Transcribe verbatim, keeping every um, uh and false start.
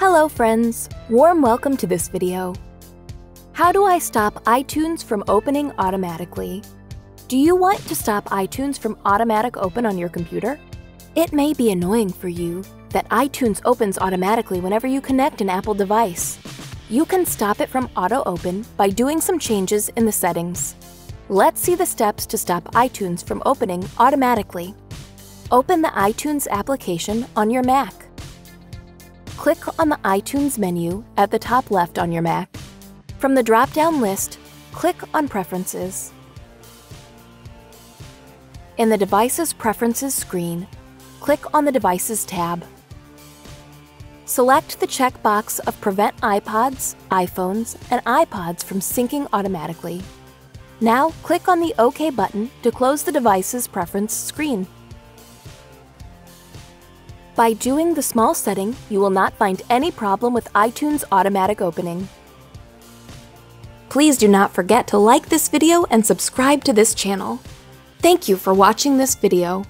Hello friends, warm welcome to this video. How do I stop iTunes from opening automatically? Do you want to stop iTunes from automatic open on your computer? It may be annoying for you that iTunes opens automatically whenever you connect an Apple device. You can stop it from auto open by doing some changes in the settings. Let's see the steps to stop iTunes from opening automatically. Open the iTunes application on your Mac. Click on the iTunes menu at the top left on your Mac. From the drop-down list, click on Preferences. In the Devices Preferences screen, click on the Devices tab. Select the checkbox of Prevent iPods, iPhones, and iPods from syncing automatically. Now click on the OK button to close the Devices Preference screen. By doing the small setting, you will not find any problem with iTunes automatic opening. Please do not forget to like this video and subscribe to this channel. Thank you for watching this video.